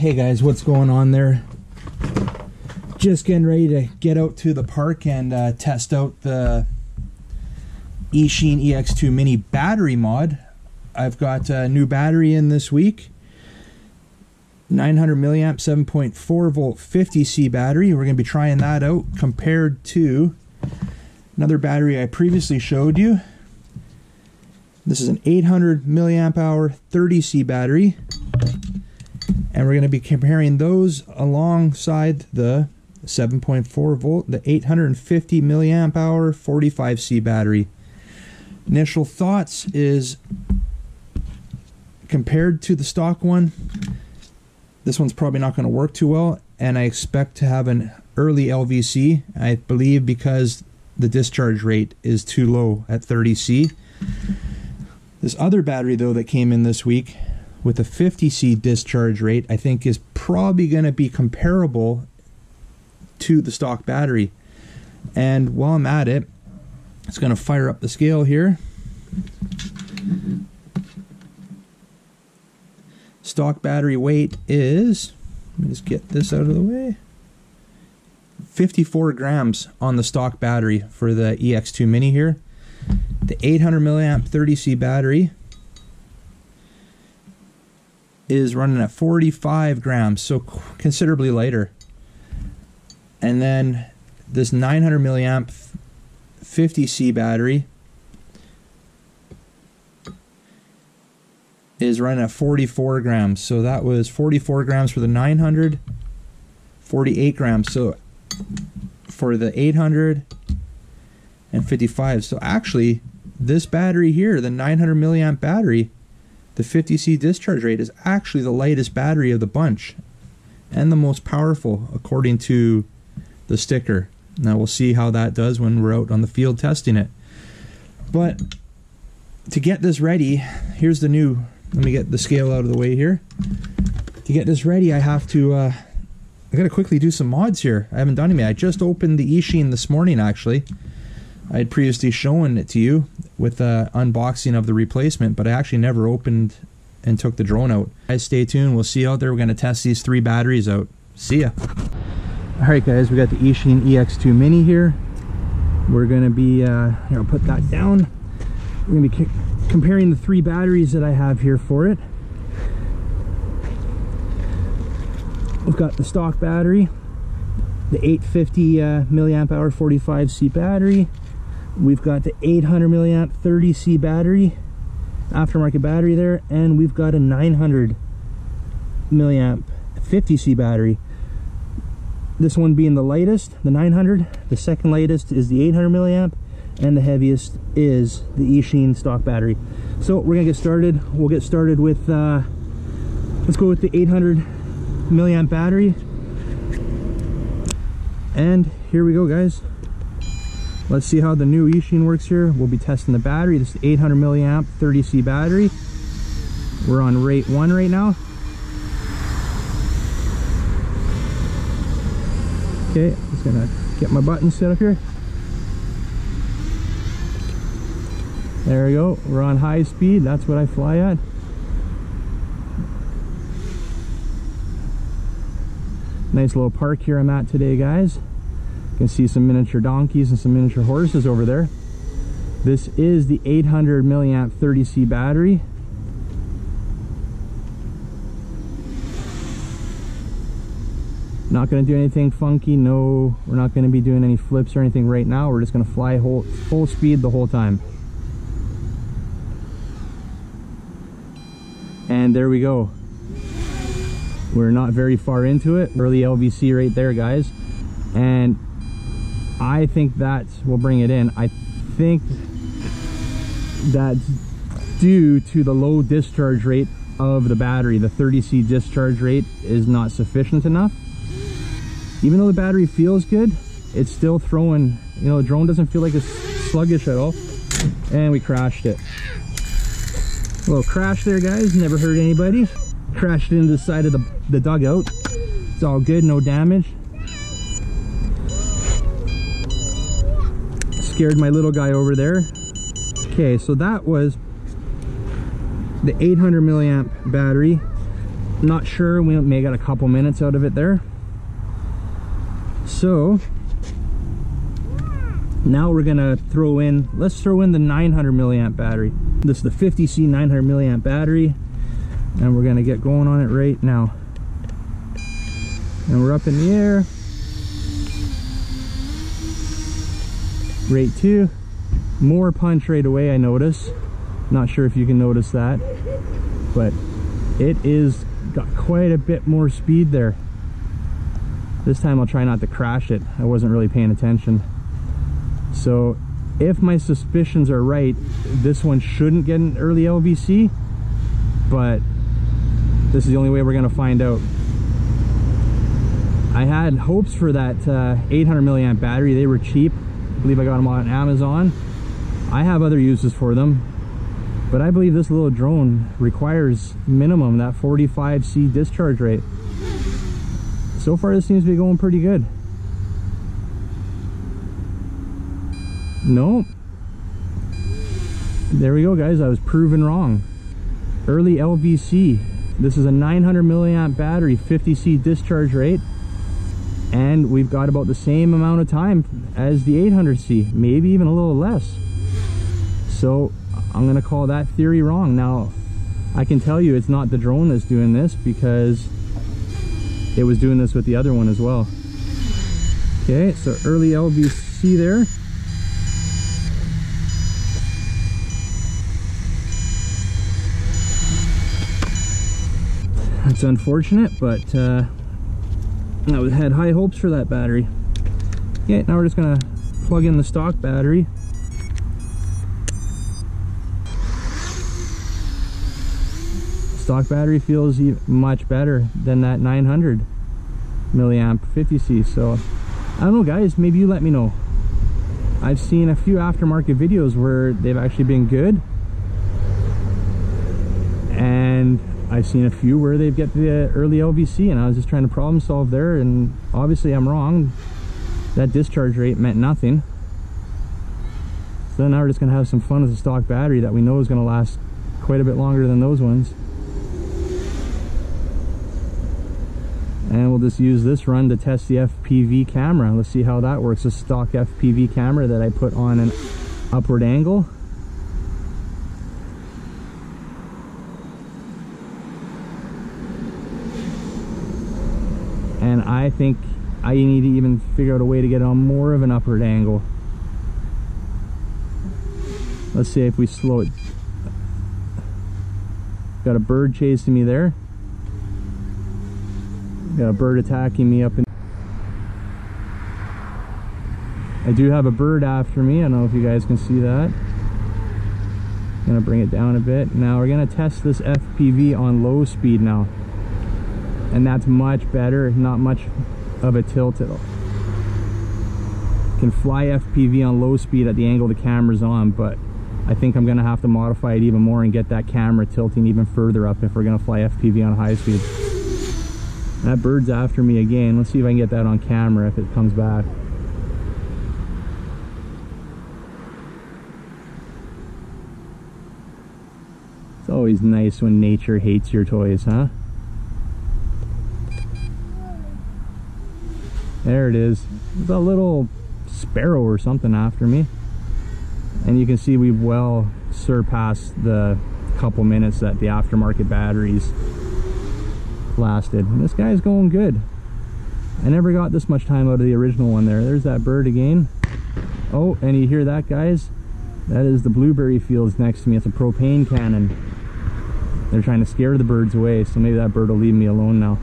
Hey guys, what's going on there? Just getting ready to get out to the park and test out the Eachine EX2 mini battery mod. I've got a new battery in this week, 900 milliamp 7.4 volt 50C battery. We're going to be trying that out compared to another battery I previously showed you. This is an 800 milliamp hour 30C battery. And we're going to be comparing those alongside the 7.4 volt, the 850 milliamp hour 45C battery. Initial thoughts is, compared to the stock one, this one's probably not going to work too well, and I expect to have an early LVC, I believe, because the discharge rate is too low at 30C. This other battery though that came in this week with a 50C discharge rate, I think is probably going to be comparable to the stock battery. And while I'm at it, it's going to fire up the scale here. Stock battery weight is, let me just get this out of the way, 54 grams on the stock battery for the EX2 mini here. The 800 milliamp 30C battery is running at 45 grams, so considerably lighter. And then this 900 milliamp 50C battery is running at 44 grams. So that was 44 grams for the 900, 48 grams. So for the 800 and 55. So actually this battery here, the 900 milliamp battery, the 50C discharge rate is actually the lightest battery of the bunch and the most powerful according to the sticker. Now we'll see how that does when we're out on the field testing it. But to get this ready, here's the new, let me get the scale out of the way here. To get this ready, I have to, I gotta quickly do some mods here. I haven't done any. I just opened the Eachine this morning actually. I had previously shown it to you with the unboxing of the replacement, but I actually never opened and took the drone out. Guys, stay tuned. We'll see you out there. We're going to test these three batteries out. See ya. All right, guys, we got the Eachine EX2 mini here. We're going to be, here, I'll put that down. We're going to be comparing the three batteries that I have here for it. We've got the stock battery, the 850 milliamp hour 45C battery. We've got the 800 milliamp 30C battery, aftermarket battery there, and we've got a 900 milliamp 50C battery. This one being the lightest, the 900, the second lightest is the 800 milliamp, and the heaviest is the Eachine stock battery. So we're gonna get started. We'll get started with, let's go with the 800 milliamp battery. And here we go, guys. Let's see how the new Eachine works here. We'll be testing the battery. This is the 800 milliamp 30C battery. We're on rate 1 right now. Okay, just gonna get my button set up here. There we go, we're on high speed. That's what I fly at. Nice little park here I'm at today, guys. You can see some miniature donkeys and some miniature horses over there. This is the 800 milliamp 30C battery. Not going to do anything funky. No, we're not going to be doing any flips or anything right now. We're just going to fly full speed the whole time. And there we go. We're not very far into it. Early LVC right there, guys. And I think that will bring it in. I think that's due to the low discharge rate of the battery. The 30C discharge rate is not sufficient enough. Even though the battery feels good, it's still throwing, you know, the drone doesn't feel like it's sluggish at all. And we crashed it. A little crash there, guys, never hurt anybody. Crashed into the side of the dugout. It's all good, no damage. Scared my little guy over there. Okay, so that was the 800 milliamp battery. Not sure, we may got a couple minutes out of it there. So now we're gonna throw in, let's throw in the 900 milliamp battery. This is the 50C 900 milliamp battery, and we're gonna get going on it right now. And we're up in the air. Rate 2, more punch right away I notice. Not sure if you can notice that, but it is got quite a bit more speed there. This time I'll try not to crash it. I wasn't really paying attention. So if my suspicions are right, this one shouldn't get an early LVC, but this is the only way we're gonna find out. I had hopes for that 800 milliamp battery. They were cheap. I believe I got them on Amazon. I have other uses for them, but I believe this little drone requires minimum that 45C discharge rate. So far this seems to be going pretty good. Nope. There we go, guys, I was proven wrong. Early LVC. This is a 900 milliamp battery, 50C discharge rate, and we've got about the same amount of time as the 800C, maybe even a little less. So I'm gonna call that theory wrong. Now I can tell you it's not the drone that's doing this, because it was doing this with the other one as well. Okay, so early LVC there. That's unfortunate, but I had high hopes for that battery. Okay, now we're just gonna plug in the stock battery. Stock battery feels much better than that 900 milliamp 50C. So I don't know, guys, maybe you let me know. I've seen a few aftermarket videos where they've actually been good, and I've seen a few where they've got the early LVC, and I was just trying to problem solve there, and obviously I'm wrong. That discharge rate meant nothing. So now we're just gonna have some fun with the stock battery that we know is gonna last quite a bit longer than those ones. And we'll just use this run to test the FPV camera. Let's see how that works. A stock FPV camera that I put on an upward angle. And I think I need to even figure out a way to get on more of an upward angle. Let's see if we slow it. Got a bird chasing me there. Got a bird attacking me up in. I do have a bird after me. I don't know if you guys can see that. I'm gonna bring it down a bit. Now we're gonna test this FPV on low speed now, and that's much better. Not much of a tilt at all. Can fly FPV on low speed at the angle the camera's on, but I think I'm gonna have to modify it even more and get that camera tilting even further up if we're gonna fly FPV on high speed. That bird's after me again. Let's see if I can get that on camera if it comes back. It's always nice when nature hates your toys, huh? There it is. It's a little sparrow or something after me. And you can see we've well surpassed the couple minutes that the aftermarket batteries lasted, and this guy's going good. I never got this much time out of the original one there. There's that bird again. Oh, and you hear that, guys? That is the blueberry fields next to me. It's a propane cannon. They're trying to scare the birds away, so maybe that bird will leave me alone now.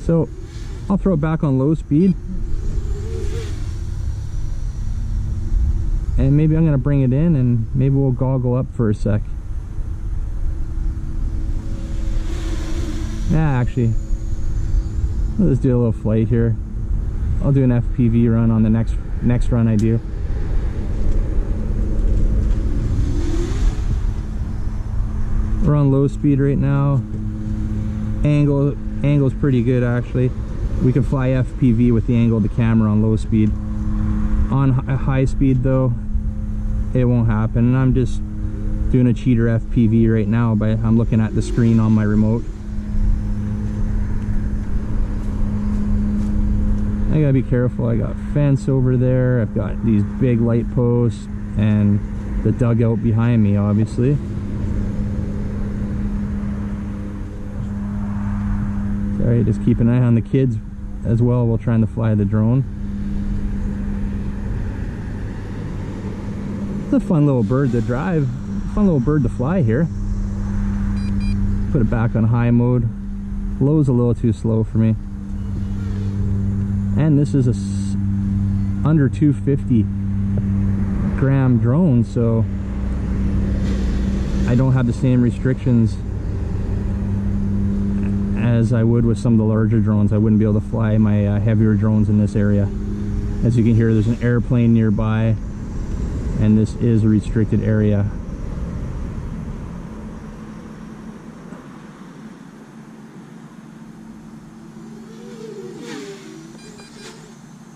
So I'll throw it back on low speed, and maybe I'm gonna bring it in, and maybe we'll goggle up for a sec. Yeah, actually, let's do a little flight here. I'll do an FPV run on the next run I do. We're on low speed right now. Angle's pretty good, actually. We can fly FPV with the angle of the camera on low speed. On high speed though, it won't happen, and I'm just doing a cheater FPV right now, but I'm looking at the screen on my remote. I gotta be careful. I got fence over there, I've got these big light posts and the dugout behind me, obviously. Alright, just keep an eye on the kids as well while trying to fly the drone. It's a fun little bird to drive, fun little bird to fly here. Put it back on high mode. Low's a little too slow for me. And this is a under 250 gram drone, so I don't have the same restrictions as I would with some of the larger drones. I wouldn't be able to fly my heavier drones in this area. As you can hear, there's an airplane nearby, and this is a restricted area.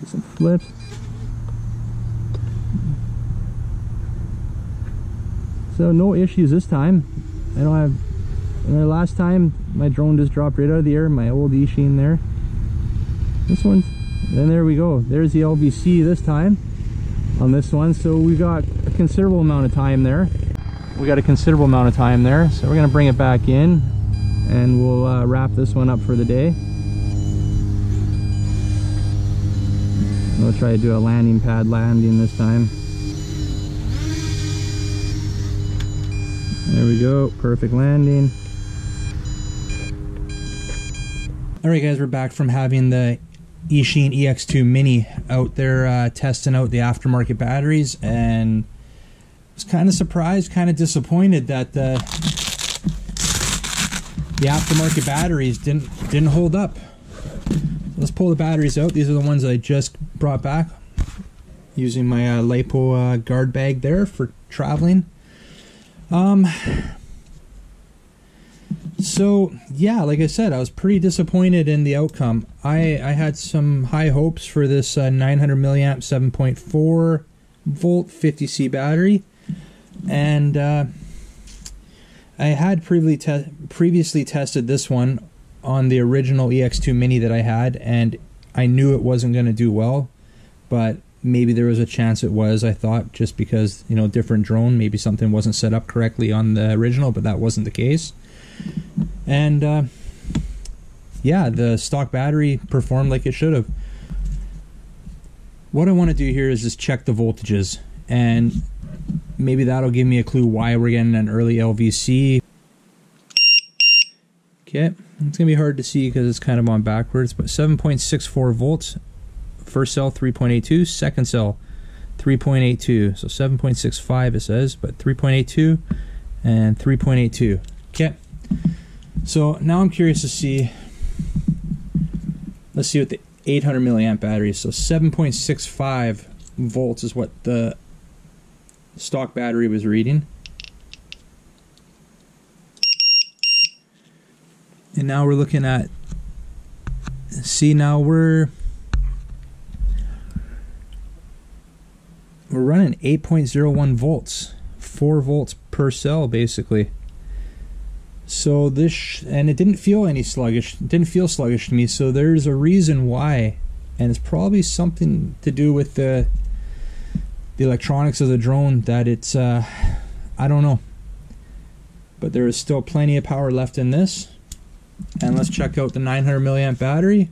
Do some flips. So no issues this time. I don't have... The last time my drone just dropped right out of the air, my old Eachine there. This one, and there we go. There's the LVC this time on this one. So we got a considerable amount of time there. So we're gonna bring it back in, and we'll wrap this one up for the day. We'll try to do a landing pad landing this time. There we go, perfect landing. Alright guys, we're back from having the Eachine EX2 mini out there testing out the aftermarket batteries, and was kind of surprised, kind of disappointed that the aftermarket batteries didn't hold up. So let's pull the batteries out. These are the ones I just brought back using my LiPo guard bag there for traveling. So yeah, like I said, I was pretty disappointed in the outcome. I had some high hopes for this 900 milliamp 7.4 volt 50C battery, and I had previously tested this one on the original EX2 mini that I had, and I knew it wasn't going to do well, but maybe there was a chance it was, I thought, just because, you know, different drone, maybe something wasn't set up correctly on the original, but that wasn't the case. And yeah, the stock battery performed like it should have. What I want to do here is just check the voltages, and maybe that'll give me a clue why we're getting an early LVC. Okay, it's gonna be hard to see because it's kind of on backwards, but 7.64 volts, first cell 3.82, second cell 3.82, so 7.65 it says, but 3.82 and 3.82. Okay, so now I'm curious to see, let's see what the 800 milliamp battery is. So 7.65 volts is what the stock battery was reading. And now we're looking at, see, now we're running 8.01 volts, 4 volts per cell basically. So this, and it didn't feel any sluggish, didn't feel sluggish to me, so there's a reason why, and it's probably something to do with the electronics of the drone, that it's I don't know, but there is still plenty of power left in this. And let's check out the 900 milliamp battery.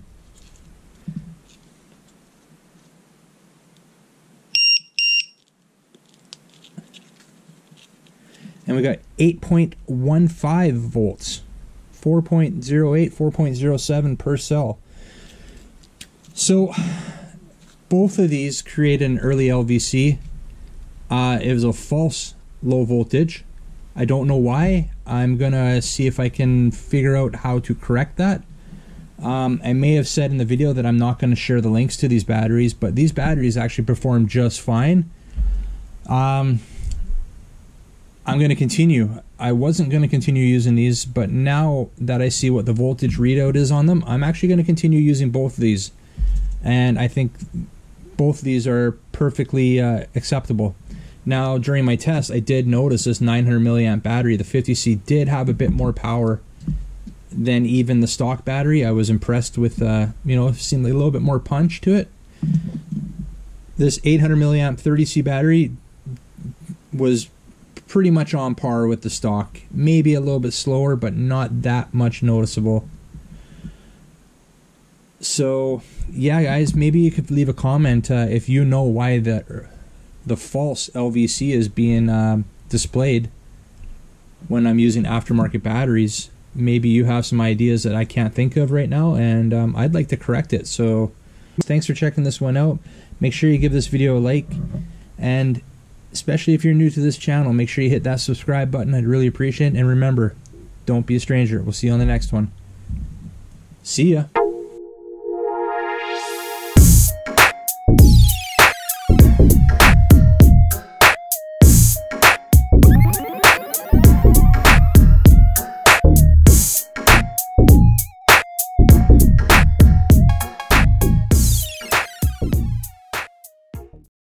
And we got 8.15 volts, 4.08, 4.07 per cell. So both of these created an early LVC. It was a false low voltage. I don't know why. I'm gonna see if I can figure out how to correct that. I may have said in the video that I'm not gonna share the links to these batteries, but these batteries actually perform just fine. I'm going to continue. I wasn't going to continue using these, but now that I see what the voltage readout is on them, I'm actually going to continue using both of these. And I think both of these are perfectly acceptable. Now, during my test, I did notice this 900 milliamp battery, the 50C, did have a bit more power than even the stock battery. I was impressed with, you know, it seemed like a little bit more punch to it. This 800 milliamp 30C battery was pretty much on par with the stock. Maybe a little bit slower, but not that much noticeable. So, yeah, guys, maybe you could leave a comment if you know why the false LVC is being displayed when I'm using aftermarket batteries. Maybe you have some ideas that I can't think of right now, and I'd like to correct it. So thanks for checking this one out. Make sure you give this video a like, and especially if you're new to this channel, make sure you hit that subscribe button. I'd really appreciate it. And remember, don't be a stranger. We'll see you on the next one. See ya.